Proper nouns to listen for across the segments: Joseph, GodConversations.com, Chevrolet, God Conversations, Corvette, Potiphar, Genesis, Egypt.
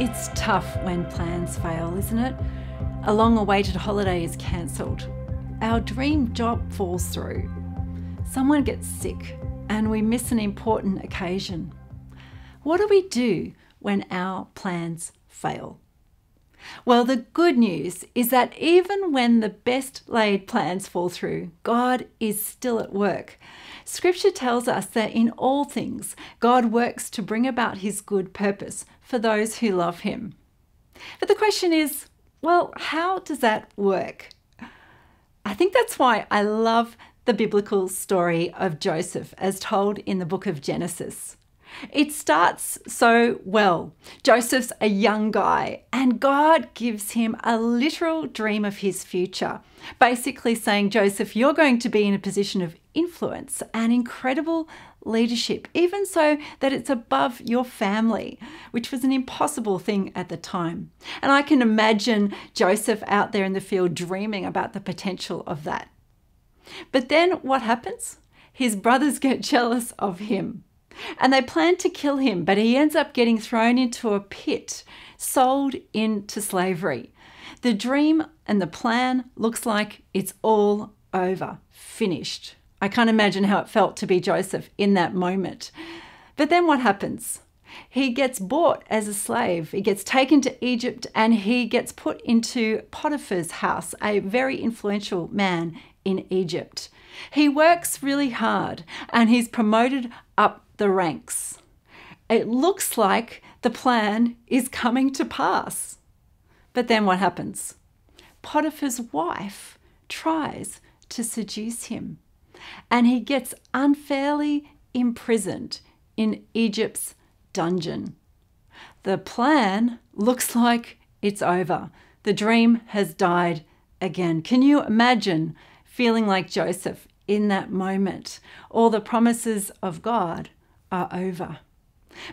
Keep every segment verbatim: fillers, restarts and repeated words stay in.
It's tough when plans fail, isn't it? A long-awaited holiday is cancelled. Our dream job falls through. Someone gets sick and we miss an important occasion. What do we do when our plans fail? Well, the good news is that even when the best laid plans fall through, God is still at work. Scripture tells us that in all things, God works to bring about his good purpose for those who love him. But the question is, well, how does that work? I think that's why I love the biblical story of Joseph as told in the book of Genesis. It starts so well. Joseph's a young guy and God gives him a literal dream of his future, basically saying, Joseph, you're going to be in a position of influence and incredible leadership, even so that it's above your family, which was an impossible thing at the time. And I can imagine Joseph out there in the field dreaming about the potential of that. But then what happens? His brothers get jealous of him. And they plan to kill him, but he ends up getting thrown into a pit, sold into slavery. The dream and the plan looks like it's all over, finished. I can't imagine how it felt to be Joseph in that moment. But then what happens? He gets bought as a slave. He gets taken to Egypt and he gets put into Potiphar's house, a very influential man in Egypt. He works really hard and he's promoted up the ranks. It looks like the plan is coming to pass. But then what happens? Potiphar's wife tries to seduce him and he gets unfairly imprisoned in Egypt's dungeon. The plan looks like it's over. The dream has died again. Can you imagine feeling like Joseph in that moment? All the promises of God are over.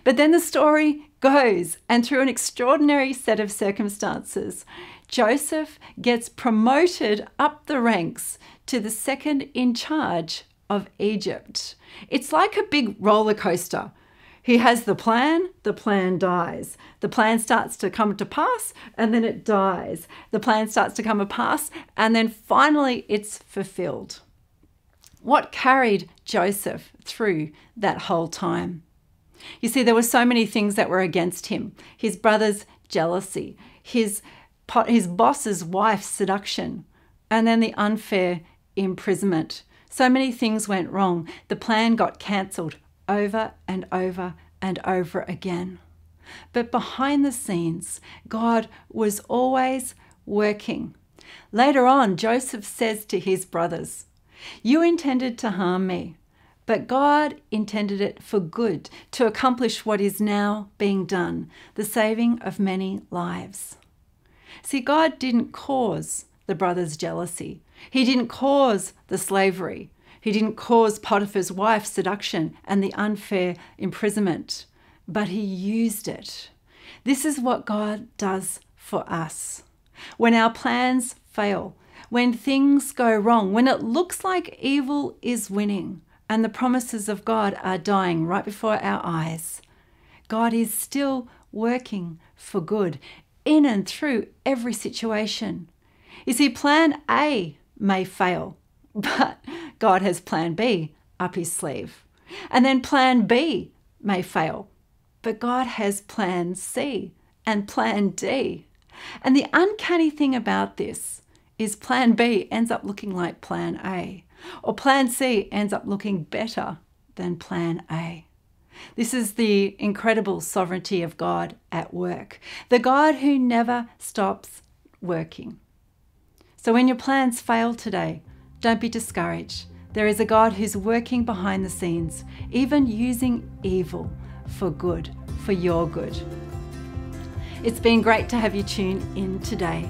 But then the story goes, and through an extraordinary set of circumstances, Joseph gets promoted up the ranks to the second in charge of Egypt. It's like a big roller coaster. He has the plan, the plan dies. The plan starts to come to pass, and then it dies. The plan starts to come to pass, and then finally it's fulfilled. What carried Joseph through that whole time? You see, there were so many things that were against him. His brother's jealousy, his, his boss's wife's seduction, and then the unfair imprisonment. So many things went wrong. The plan got cancelled over and over and over again. But behind the scenes, God was always working. Later on, Joseph says to his brothers, "You intended to harm me, but God intended it for good to accomplish what is now being done, the saving of many lives." See, God didn't cause the brothers' jealousy. He didn't cause the slavery. He didn't cause Potiphar's wife's seduction and the unfair imprisonment, but he used it. This is what God does for us. When our plans fail, when things go wrong, when it looks like evil is winning and the promises of God are dying right before our eyes, God is still working for good in and through every situation. You see, plan A may fail, but God has plan B up his sleeve. And then plan B may fail, but God has plan C and plan D. And the uncanny thing about this is plan B ends up looking like plan A, or plan C ends up looking better than plan A. This is the incredible sovereignty of God at work, the God who never stops working. So when your plans fail today, don't be discouraged. There is a God who's working behind the scenes, even using evil for good, for your good. It's been great to have you tune in today.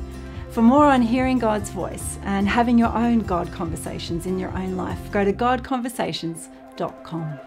For more on hearing God's voice and having your own God conversations in your own life, go to God Conversations dot com.